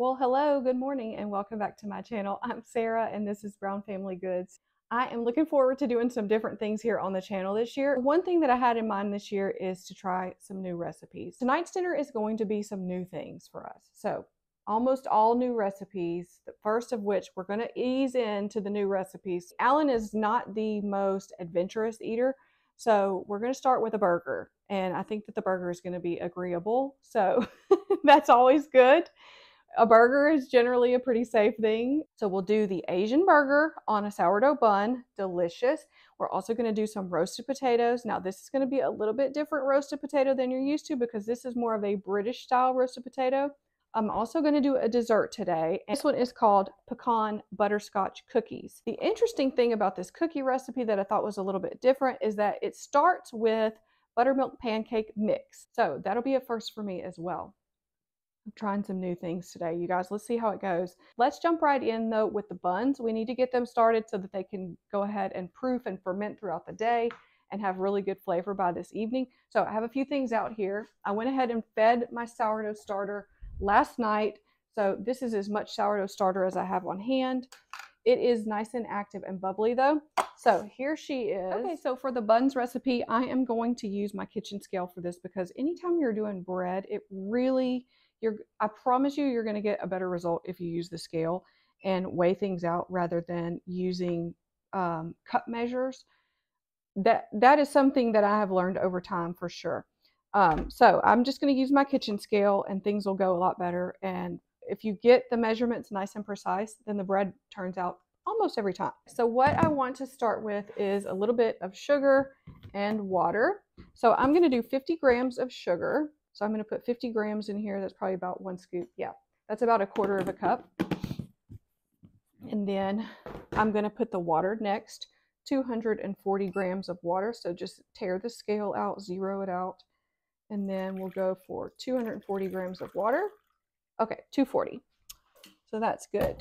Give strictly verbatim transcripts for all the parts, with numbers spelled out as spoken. Well, hello, good morning, and welcome back to my channel. I'm Sarah, and this is Brown Family Goods. I am looking forward to doing some different things here on the channel this year. One thing that I had in mind this year is to try some new recipes. Tonight's dinner is going to be some new things for us. So, almost all new recipes, the first of which we're going to ease into the new recipes. Alan is not the most adventurous eater, so we're going to start with a burger. And I think that the burger is going to be agreeable, so that's always good. A burger is generally a pretty safe thing. So we'll do the Asian burger on a sourdough bun, delicious. We're also gonna do some roasted potatoes. Now this is gonna be a little bit different roasted potato than you're used to because this is more of a British style roasted potato. I'm also gonna do a dessert today. And this one is called pecan butterscotch cookies. The interesting thing about this cookie recipe that I thought was a little bit different is that it starts with buttermilk pancake mix. So that'll be a first for me as well. I'm trying some new things today, you guys. Let's see how it goes. Let's jump right in though with the buns. We need to get them started so that they can go ahead and proof and ferment throughout the day and have really good flavor by this evening. So I have a few things out here. I went ahead and fed my sourdough starter last night. So this is as much sourdough starter as I have on hand. It is nice and active and bubbly though. So here she is. Okay, so for the buns recipe, I am going to use my kitchen scale for this because anytime you're doing bread, it really You're, I promise you, you're going to get a better result if you use the scale and weigh things out rather than using um, cup measures. That, that is something that I have learned over time for sure. Um, so I'm just going to use my kitchen scale and things will go a lot better. And if you get the measurements nice and precise, then the bread turns out almost every time. So what I want to start with is a little bit of sugar and water. So I'm going to do fifty grams of sugar. So I'm going to put fifty grams in here. That's probably about one scoop. Yeah, that's about a quarter of a cup. And then I'm going to put the water next, two hundred forty grams of water. So just tear the scale out, zero it out. And then we'll go for two hundred forty grams of water. Okay, two forty. So that's good.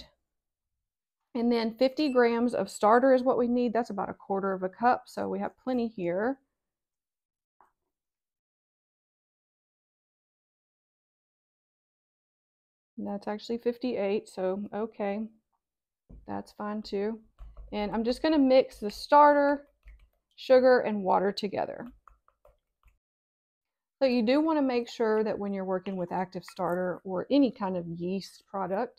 And then fifty grams of starter is what we need. That's about a quarter of a cup. So we have plenty here. That's actually fifty-eight, so okay, that's fine too. And I'm just going to mix the starter, sugar, and water together. So you do want to make sure that when you're working with active starter or any kind of yeast product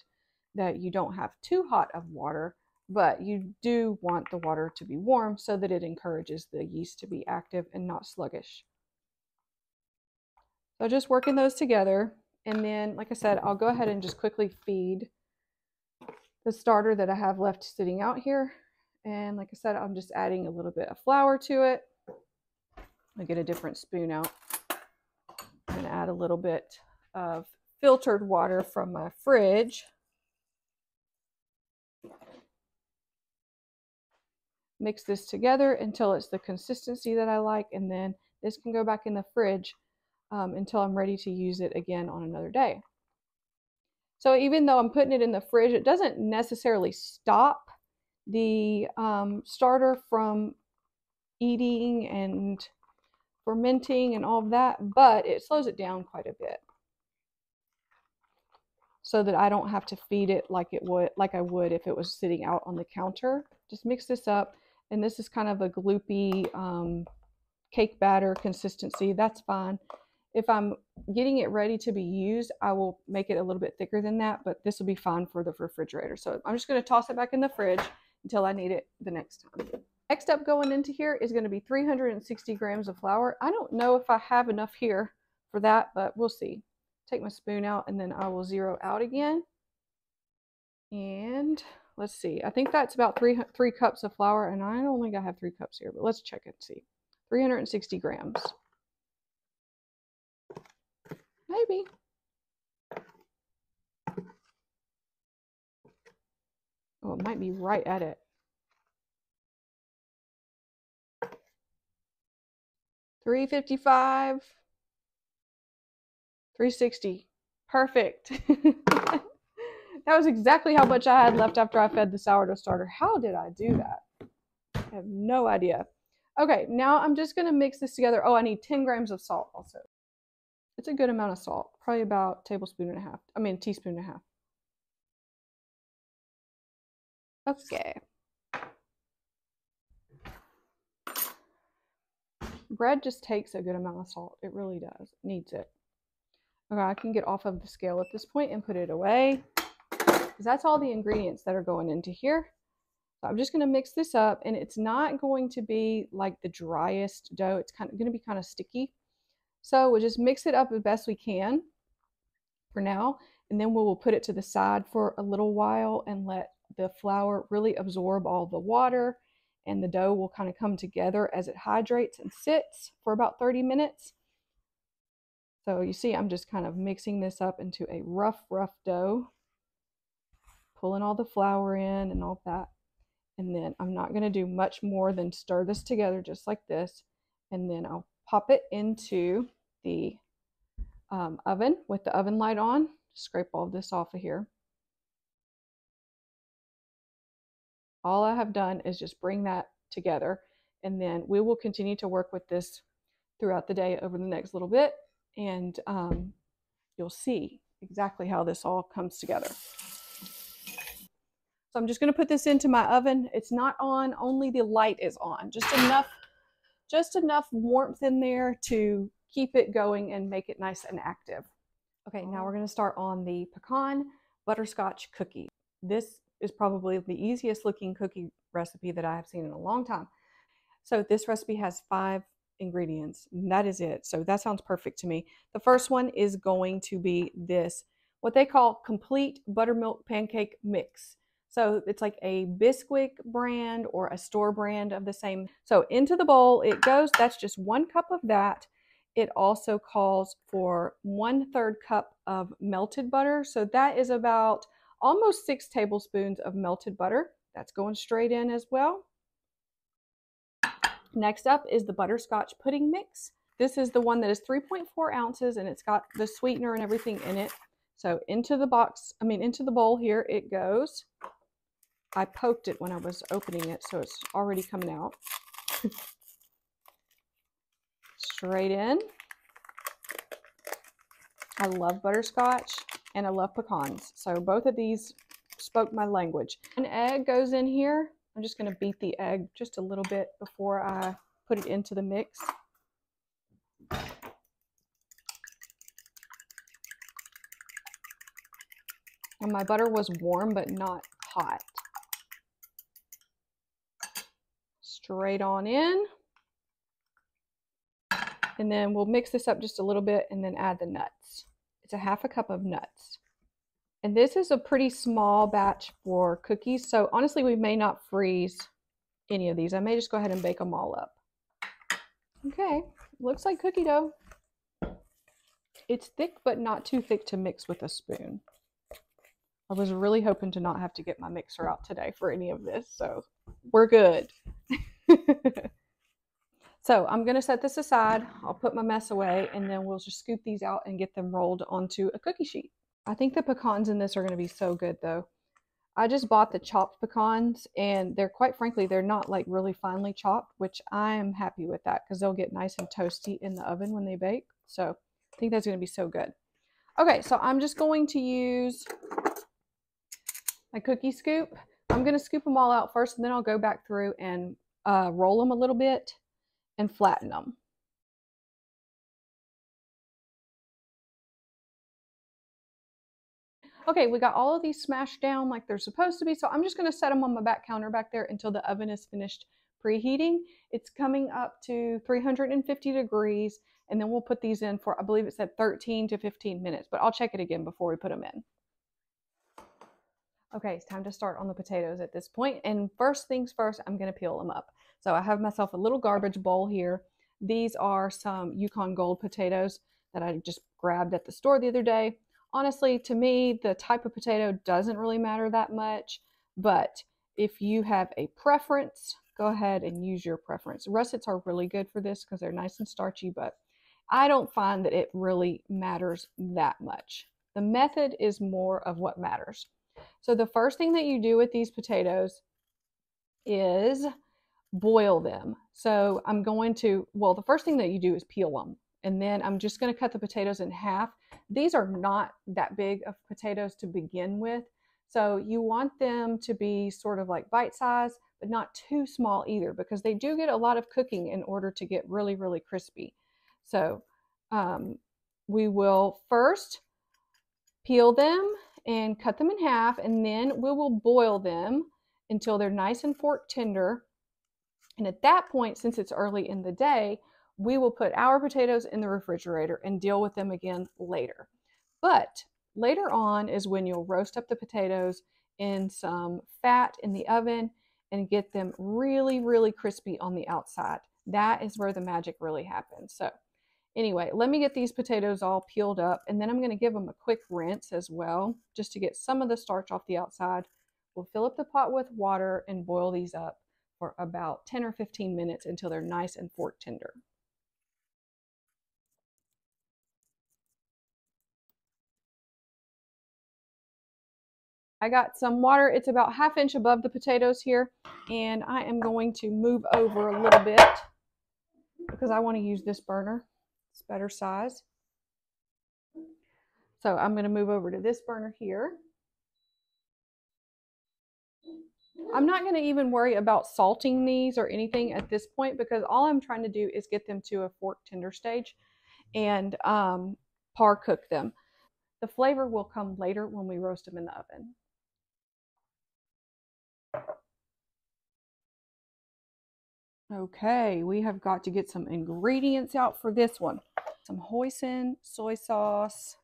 that you don't have too hot of water, but you do want the water to be warm so that it encourages the yeast to be active and not sluggish. So just working those together. And then, like I said, I'll go ahead and just quickly feed the starter that I have left sitting out here. And like I said, I'm just adding a little bit of flour to it. I get a different spoon out and add a little bit of filtered water from my fridge. Mix this together until it's the consistency that I like. And then this can go back in the fridge Um, until I'm ready to use it again on another day. So even though I'm putting it in the fridge, it doesn't necessarily stop the um, starter from eating and fermenting and all of that, but it slows it down quite a bit so that I don't have to feed it like it would, like I would if it was sitting out on the counter. Just mix this up, and this is kind of a gloopy um, cake batter consistency. That's fine. If I'm getting it ready to be used, I will make it a little bit thicker than that, but this will be fine for the refrigerator. So I'm just going to toss it back in the fridge until I need it the next time. Next up going into here is going to be three hundred sixty grams of flour. I don't know if I have enough here for that, but we'll see. Take my spoon out and then I will zero out again. And let's see. I think that's about three, three cups of flour, and I don't think I have three cups here, but let's check and see. three hundred sixty grams. Maybe. Oh, it might be right at it. three fifty-five. three sixty. Perfect. That was exactly how much I had left after I fed the sourdough starter. How did I do that? I have no idea. Okay, now I'm just going to mix this together. Oh, I need ten grams of salt also. It's a good amount of salt, probably about a tablespoon and a half. I mean, a teaspoon and a half. Okay. Bread just takes a good amount of salt. It really does. It needs it. Okay, I can get off of the scale at this point and put it away, because that's all the ingredients that are going into here. So I'm just going to mix this up, and it's not going to be like the driest dough. It's kind of going to be kind of sticky. So we'll just mix it up as best we can for now, and then we'll put it to the side for a little while and let the flour really absorb all the water, and the dough will kind of come together as it hydrates and sits for about thirty minutes. So you see, I'm just kind of mixing this up into a rough, rough dough, pulling all the flour in and all that. And then I'm not going to do much more than stir this together just like this. And then I'll pop it into the um, oven with the oven light on. Scrape all this off of here. All I have done is just bring that together, and then we will continue to work with this throughout the day over the next little bit, and um, you'll see exactly how this all comes together. So I'm just going to put this into my oven. It's not on, only the light is on. Just enough, just enough warmth in there to keep it going and make it nice and active. Okay, now we're going to start on the pecan butterscotch cookie. This is probably the easiest looking cookie recipe that I have seen in a long time. So this recipe has five ingredients, and that is it. So that sounds perfect to me. The first one is going to be this, what they call complete buttermilk pancake mix. So it's like a Bisquick brand or a store brand of the same. So into the bowl it goes. That's just one cup of that. It also calls for one third cup of melted butter. So that is about almost six tablespoons of melted butter. That's going straight in as well. Next up is the butterscotch pudding mix. This is the one that is three point four ounces, and it's got the sweetener and everything in it. So into the box, I mean into the bowl here it goes. I poked it when I was opening it, so it's already coming out. Straight in. I love butterscotch, and I love pecans. So both of these spoke my language. An egg goes in here. I'm just going to beat the egg just a little bit before I put it into the mix. And my butter was warm but not hot. Straight on in. And then we'll mix this up just a little bit and then add the nuts. It's a half a cup of nuts. And this is a pretty small batch for cookies, so honestly we may not freeze any of these. I may just go ahead and bake them all up. Okay, looks like cookie dough. It's thick but not too thick to mix with a spoon. I was really hoping to not have to get my mixer out today for any of this, so we're good. So I'm going to set this aside. I'll put my mess away, and then we'll just scoop these out and get them rolled onto a cookie sheet. I think the pecans in this are going to be so good though. I just bought the chopped pecans, and they're quite frankly, they're not like really finely chopped, which I am happy with that because they'll get nice and toasty in the oven when they bake. So I think that's going to be so good. Okay, so I'm just going to use my cookie scoop. I'm going to scoop them all out first, and then I'll go back through and uh, roll them a little bit and flatten them. Okay, we got all of these smashed down like they're supposed to be, so I'm just going to set them on my back counter back there until the oven is finished preheating. It's coming up to three hundred fifty degrees, and then we'll put these in for, I believe it said thirteen to fifteen minutes, but I'll check it again before we put them in. Okay, it's time to start on the potatoes at this point, and first things first, I'm going to peel them up. So I have myself a little garbage bowl here. These are some Yukon Gold potatoes that I just grabbed at the store the other day. Honestly, to me, the type of potato doesn't really matter that much, but if you have a preference, go ahead and use your preference. Russets are really good for this because they're nice and starchy, but I don't find that it really matters that much. The method is more of what matters. So the first thing that you do with these potatoes is boil them. So I'm going to, well, the first thing that you do is peel them, and then I'm just going to cut the potatoes in half. These are not that big of potatoes to begin with, So you want them to be sort of like bite-sized, but not too small either, because they do get a lot of cooking in order to get really, really crispy. So um, we will first peel them and cut them in half, and then we will boil them until they're nice and fork tender. And at that point, since it's early in the day, we will put our potatoes in the refrigerator and deal with them again later. But later on is when you'll roast up the potatoes in some fat in the oven and get them really, really crispy on the outside. That is where the magic really happens. So anyway, let me get these potatoes all peeled up, and then I'm going to give them a quick rinse as well, just to get some of the starch off the outside. We'll fill up the pot with water and boil these up for about ten or fifteen minutes until they're nice and fork tender. I got some water. It's about half inch above the potatoes here, and I am going to move over a little bit because I want to use this burner. It's better size. So I'm going to move over to this burner here. I'm not going to even worry about salting these or anything at this point, because all I'm trying to do is get them to a fork tender stage and um, par cook them. The flavor will come later when we roast them in the oven. Okay, we have got to get some ingredients out for this one. Some hoisin, soy sauce.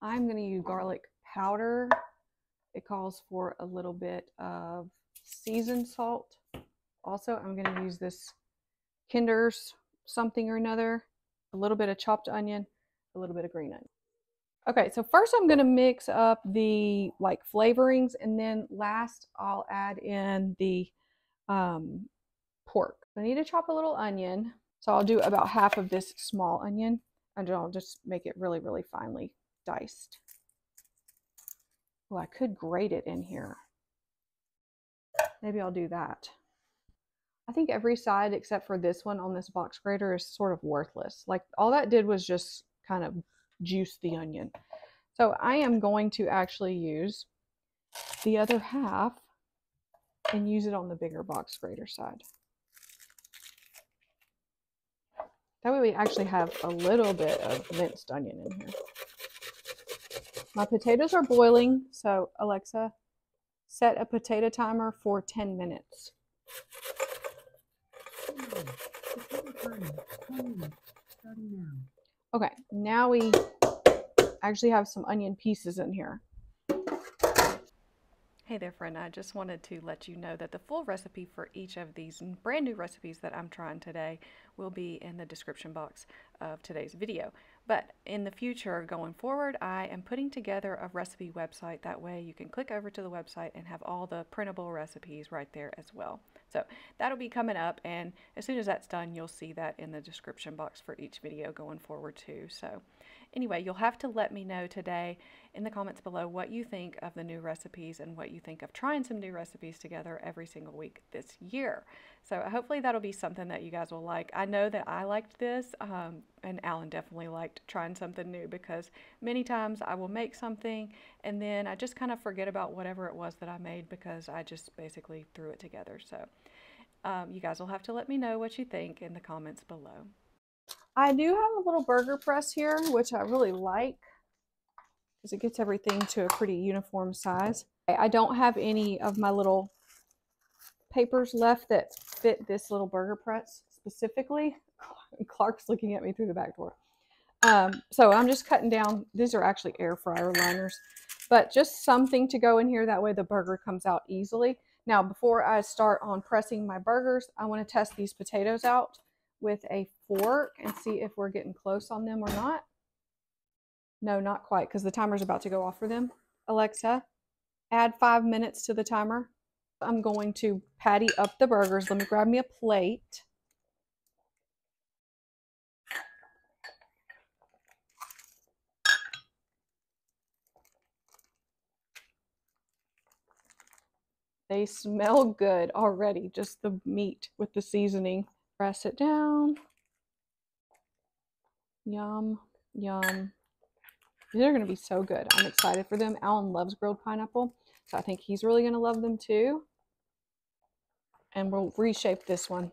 I'm going to use garlic powder. It calls for a little bit of seasoned salt. Also, I'm going to use this Kinder's something or another, a little bit of chopped onion, a little bit of green onion. Okay, so first I'm going to mix up the like flavorings, and then last I'll add in the um, pork. I need to chop a little onion, so I'll do about half of this small onion, and I'll just make it really, really finely diced. Well, I could grate it in here. Maybe I'll do that. I think every side except for this one on this box grater is sort of worthless. Like, all that did was just kind of juice the onion. So I am going to actually use the other half and use it on the bigger box grater side. That way we actually have a little bit of minced onion in here. My potatoes are boiling, so Alexa, set a potato timer for ten minutes. Okay, now we actually have some onion pieces in here. Hey there, friend. I just wanted to let you know that the full recipe for each of these brand new recipes that I'm trying today will be in the description box of today's video. But in the future, going forward, I am putting together a recipe website. That way you can click over to the website and have all the printable recipes right there as well. So that'll be coming up, and as soon as that's done, you'll see that in the description box for each video going forward too. So anyway, you'll have to let me know today in the comments below what you think of the new recipes and what you think of trying some new recipes together every single week this year. So hopefully that'll be something that you guys will like. I know that I liked this, um, and Alan definitely liked trying something new, because many times I will make something and then I just kind of forget about whatever it was that I made, because I just basically threw it together. So um, you guys will have to let me know what you think in the comments below. I do have a little burger press here, which I really like because it gets everything to a pretty uniform size. I don't have any of my little papers left that fit this little burger press specifically. Clark's looking at me through the back door. Um, so I'm just cutting down. These are actually air fryer liners, but just something to go in here. That way the burger comes out easily. Now, before I start on pressing my burgers, I want to test these potatoes out with a fork and see if we're getting close on them or not. No, not quite, because the timer's about to go off for them. Alexa, add five minutes to the timer. I'm going to patty up the burgers. Let me grab me a plate. They smell good already, just the meat with the seasoning. Press it down. Yum, yum, They're gonna be so good. I'm excited for them. Alan loves grilled pineapple, so I think he's really gonna love them too. And we'll reshape this one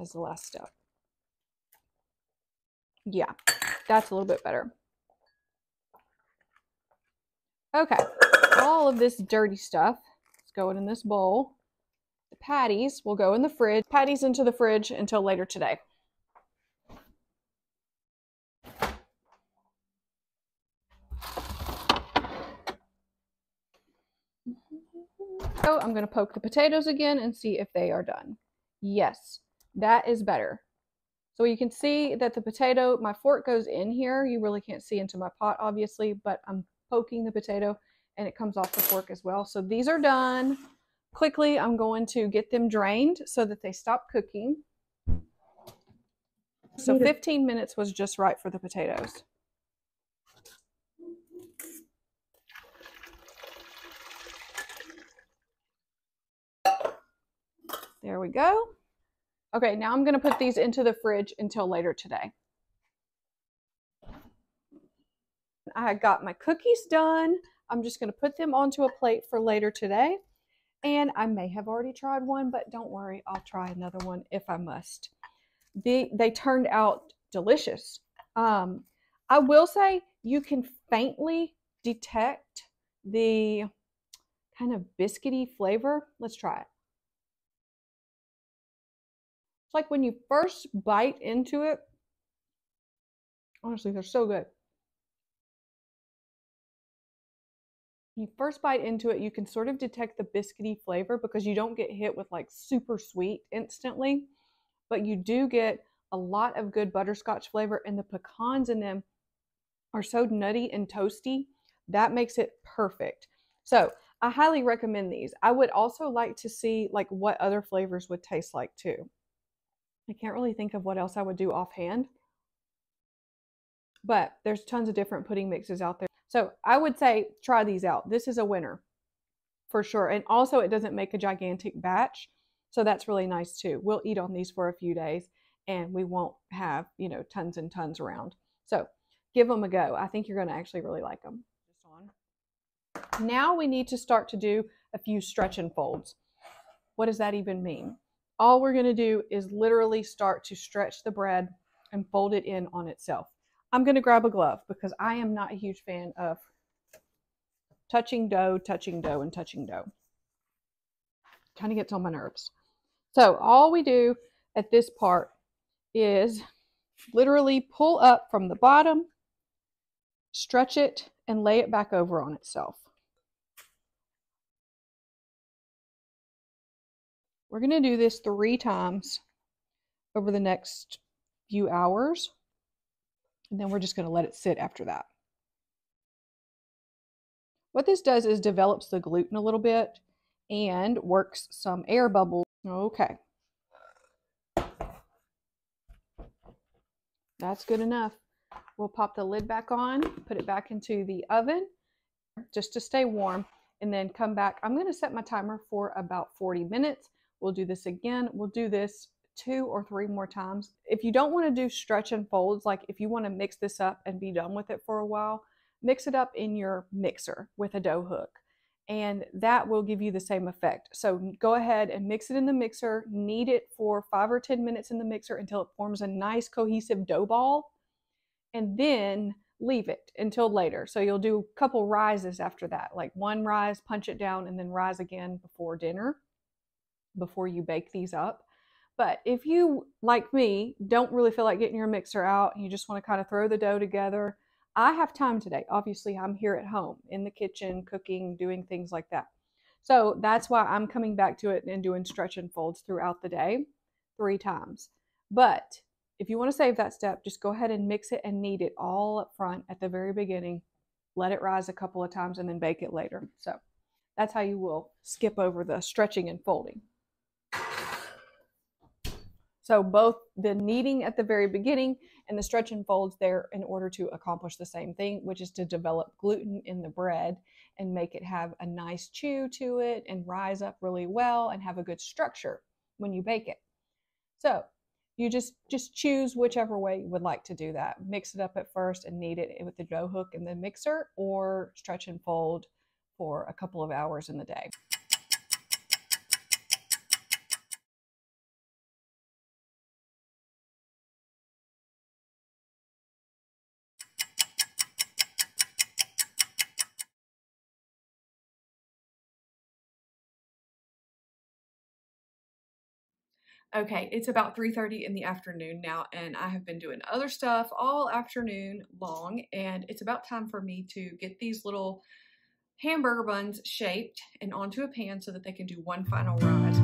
as the last step. Yeah, that's a little bit better. Okay, all of this dirty stuff is going in this bowl. The patties will go in the fridge. Patties into the fridge until later today. So I'm going to poke the potatoes again and see if they are done. Yes, that is better. So you can see that the potato, my fork goes in here. You really can't see into my pot, obviously, but I'm poking the potato and it comes off the fork as well. So these are done. Quickly, I'm going to get them drained so that they stop cooking. So fifteen minutes was just right for the potatoes. There we go. Okay, now I'm gonna put these into the fridge until later today. I got my cookies done. I'm just gonna put them onto a plate for later today. And I may have already tried one, but don't worry, I'll try another one if I must. They, they turned out delicious. Um, I will say you can faintly detect the kind of biscuity flavor. Let's try it. Like when you first bite into it, honestly, they're so good. You first bite into it, you can sort of detect the biscuity flavor because you don't get hit with like super sweet instantly, but you do get a lot of good butterscotch flavor, and the pecans in them are so nutty and toasty. That makes it perfect. So I highly recommend these. I would also like to see like what other flavors would taste like too. I can't really think of what else I would do offhand, but there's tons of different pudding mixes out there. So I would say try these out. This is a winner for sure. And also it doesn't make a gigantic batch. So that's really nice too. We'll eat on these for a few days and we won't have, you know, tons and tons around. So give them a go. I think you're going to actually really like them. Now we need to start to do a few stretch and folds. What does that even mean? All we're going to do is literally start to stretch the bread and fold it in on itself. I'm going to grab a glove because I am not a huge fan of touching dough, touching dough, and touching dough. Kind of gets on my nerves. So all we do at this part is literally pull up from the bottom, stretch it, and lay it back over on itself. We're going to do this three times over the next few hours, and then we're just going to let it sit after that. What this does is develops the gluten a little bit and works some air bubbles. Okay. That's good enough. We'll pop the lid back on, put it back into the oven just to stay warm, and then come back. I'm going to set my timer for about forty minutes. We'll do this again. We'll do this two or three more times. If you don't want to do stretch and folds, like if you want to mix this up and be done with it for a while, mix it up in your mixer with a dough hook, and that will give you the same effect. So go ahead and mix it in the mixer, knead it for five or ten minutes in the mixer until it forms a nice cohesive dough ball, and then leave it until later. So you'll do a couple rises after that, like one rise, punch it down, and then rise again before dinner, before you bake these up. But if you, like me, don't really feel like getting your mixer out and you just want to kind of throw the dough together, I have time today. Obviously, I'm here at home in the kitchen, cooking, doing things like that. So that's why I'm coming back to it and doing stretch and folds throughout the day three times. But if you want to save that step, just go ahead and mix it and knead it all up front at the very beginning. Let it rise a couple of times and then bake it later. So that's how you will skip over the stretching and folding. So both the kneading at the very beginning and the stretch and folds there in order to accomplish the same thing, which is to develop gluten in the bread and make it have a nice chew to it and rise up really well and have a good structure when you bake it. So you just, just choose whichever way you would like to do that. Mix it up at first and knead it with the dough hook and the mixer, or stretch and fold for a couple of hours in the day. Okay, it's about three thirty in the afternoon now, and I have been doing other stuff all afternoon long, and it's about time for me to get these little hamburger buns shaped and onto a pan so that they can do one final rise.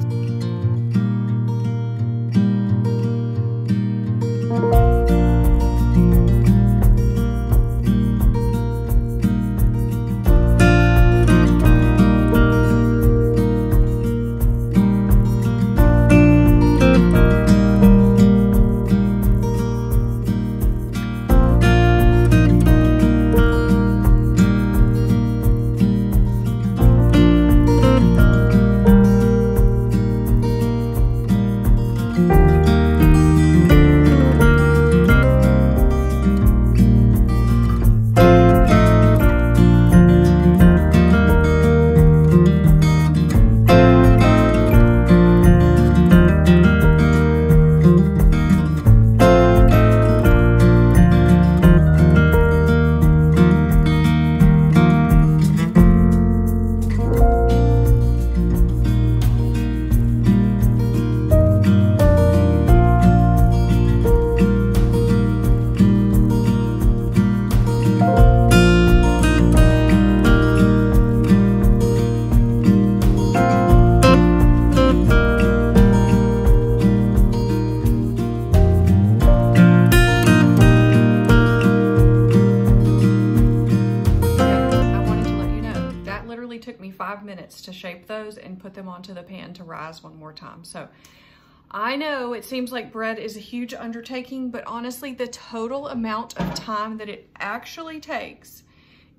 To shape those and put them onto the pan to rise one more time. So I know it seems like bread is a huge undertaking, but honestly the total amount of time that it actually takes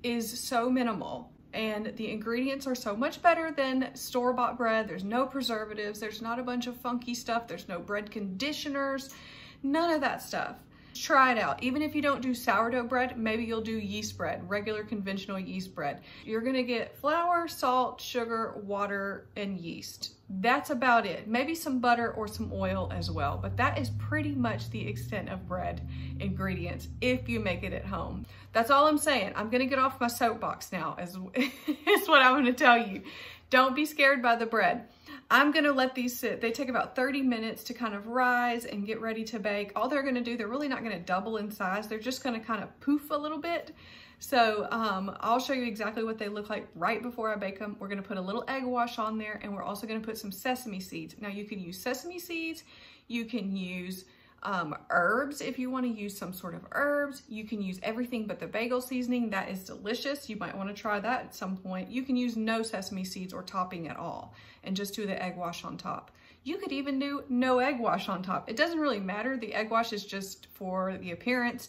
is so minimal, and the ingredients are so much better than store-bought bread. There's no preservatives, there's not a bunch of funky stuff, there's no bread conditioners, none of that stuff. Try it out. Even if you don't do sourdough bread, maybe you'll do yeast bread, regular conventional yeast bread. You're gonna get flour, salt, sugar, water, and yeast. That's about it. Maybe some butter or some oil as well, but that is pretty much the extent of bread ingredients if you make it at home. That's all I'm saying. I'm gonna get off my soapbox now is, is what I'm gonna tell you. Don't be scared by the bread. I'm gonna let these sit. They take about thirty minutes to kind of rise and get ready to bake. All they're gonna do, they're really not gonna double in size. They're just gonna kind of poof a little bit. So um, I'll show you exactly what they look like right before I bake them. We're gonna put a little egg wash on there, and we're also gonna put some sesame seeds. Now you can use sesame seeds, you can use um, herbs if you wanna use some sort of herbs. You can use everything but the bagel seasoning. That is delicious. You might wanna try that at some point. You can use no sesame seeds or topping at all, and just do the egg wash on top. You could even do no egg wash on top. It doesn't really matter. The egg wash is just for the appearance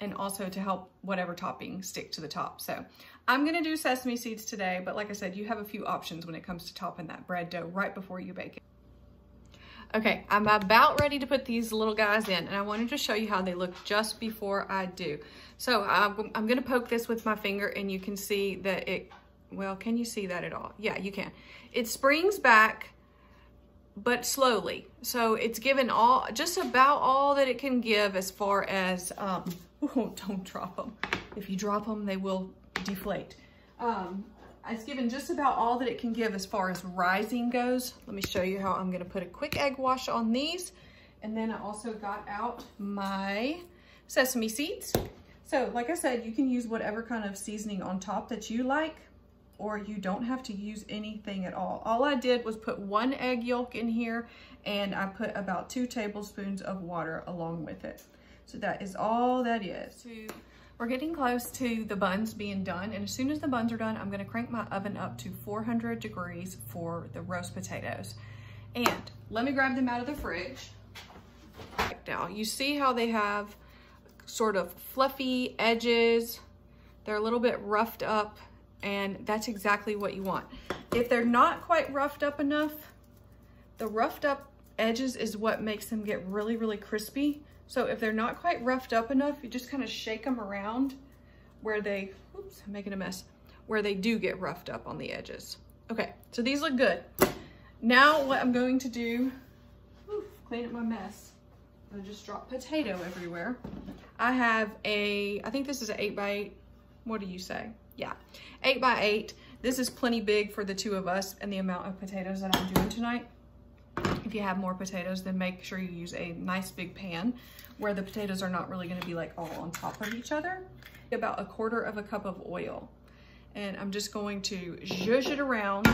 and also to help whatever topping stick to the top. So I'm gonna do sesame seeds today, but like I said, you have a few options when it comes to topping that bread dough right before you bake it. Okay, I'm about ready to put these little guys in, and I wanted to show you how they look just before I do. So I'm, I'm gonna poke this with my finger, and you can see that it, well, can you see that at all? Yeah, you can. It springs back, but slowly. So it's given all, just about all that it can give as far as, um, oh, don't drop them. If you drop them, they will deflate. Um, it's given just about all that it can give as far as rising goes. Let me show you how I'm gonna put a quick egg wash on these. And then I also got out my sesame seeds. So like I said, you can use whatever kind of seasoning on top that you like, or you don't have to use anything at all. All I did was put one egg yolk in here, and I put about two tablespoons of water along with it. So that is all that is. We're getting close to the buns being done, and as soon as the buns are done, I'm gonna crank my oven up to four hundred degrees for the roast potatoes. And let me grab them out of the fridge. Now, you see how they have sort of fluffy edges. They're a little bit roughed up, and that's exactly what you want. If they're not quite roughed up enough, the roughed up edges is what makes them get really, really crispy. So if they're not quite roughed up enough, you just kind of shake them around where they, oops, I'm making a mess, where they do get roughed up on the edges. Okay, so these look good. Now what I'm going to do, oof, clean up my mess. I just dropped potato everywhere. I have a, I think this is an eight by eight. What do you say? Yeah, eight by eight. This is plenty big for the two of us and the amount of potatoes that I'm doing tonight. If you have more potatoes, then make sure you use a nice big pan where the potatoes are not really gonna be like all on top of each other. About a quarter of a cup of oil. And I'm just going to zhuzh it around.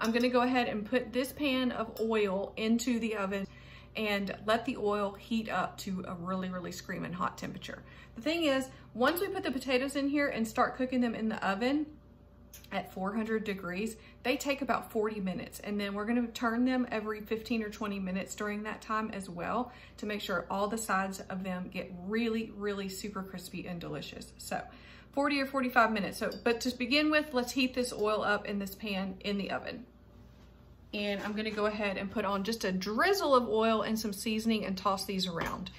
I'm gonna go ahead and put this pan of oil into the oven and let the oil heat up to a really, really screaming hot temperature. The thing is, once we put the potatoes in here and start cooking them in the oven at four hundred degrees, they take about forty minutes. And then we're gonna turn them every fifteen or twenty minutes during that time as well to make sure all the sides of them get really, really super crispy and delicious. So forty or forty-five minutes. So, but to begin with, let's heat this oil up in this pan in the oven. And I'm gonna go ahead and put on just a drizzle of oil and some seasoning and toss these around.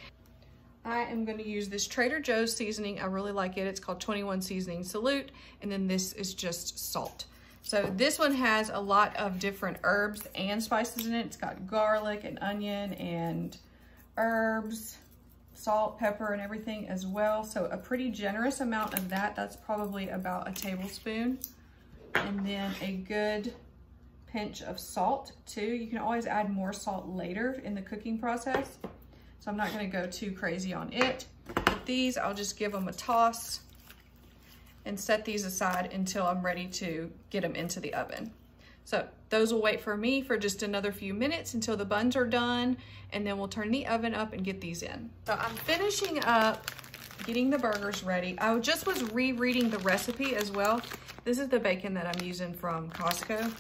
I am gonna use this Trader Joe's seasoning. I really like it. It's called twenty-one Seasoning Salute. And then this is just salt. So this one has a lot of different herbs and spices in it. It's got garlic and onion and herbs, salt, pepper, and everything as well. So a pretty generous amount of that. That's probably about a tablespoon. And then a good pinch of salt too. You can always add more salt later in the cooking process. So I'm not gonna go too crazy on it. With these, I'll just give them a toss and set these aside until I'm ready to get them into the oven. So those will wait for me for just another few minutes until the buns are done, and then we'll turn the oven up and get these in. So I'm finishing up getting the burgers ready. I just was rereading the recipe as well. This is the bacon that I'm using from Costco.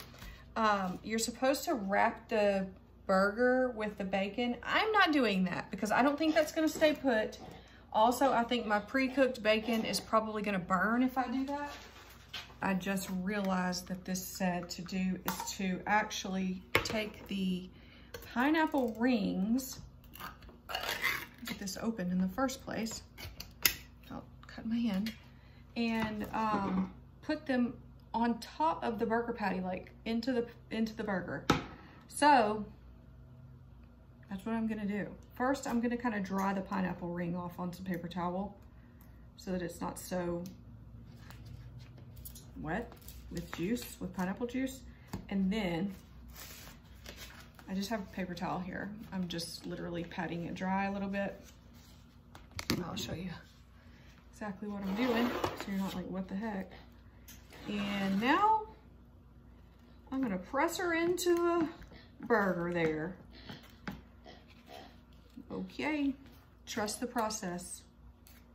Um, you're supposed to wrap the burger with the bacon. I'm not doing that because I don't think that's gonna stay put. Also, I think my pre-cooked bacon is probably gonna burn if I do that. I just realized that this said to do is to actually take the pineapple rings, get this open in the first place. I'll cut my hand. And um, put them on top of the burger patty, like into the into the burger. So that's what I'm gonna do. First, I'm gonna kind of dry the pineapple ring off on some paper towel so that it's not so wet with juice, with pineapple juice. And then I just have a paper towel here. I'm just literally patting it dry a little bit. I'll show you exactly what I'm doing so you're not like, what the heck? And now I'm gonna press her into the burger there. Okay, trust the process,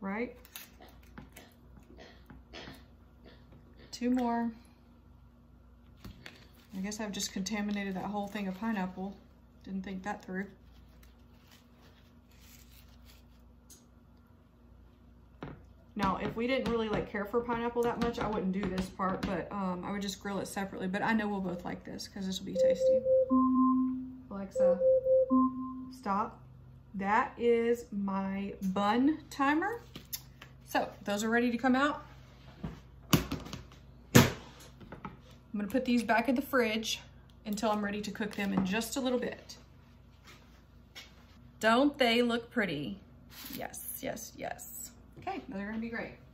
right? Two more. I guess I've just contaminated that whole thing of pineapple. Didn't think that through. Now, if we didn't really like care for pineapple that much, I wouldn't do this part, but um, I would just grill it separately. But I know we'll both like this because this will be tasty. Alexa, stop. That is my bun timer. So those are ready to come out. I'm gonna put these back in the fridge until I'm ready to cook them in just a little bit. Don't they look pretty? Yes, yes, yes. Okay, they're gonna be great.